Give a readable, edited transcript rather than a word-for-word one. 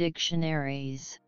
dictionaries.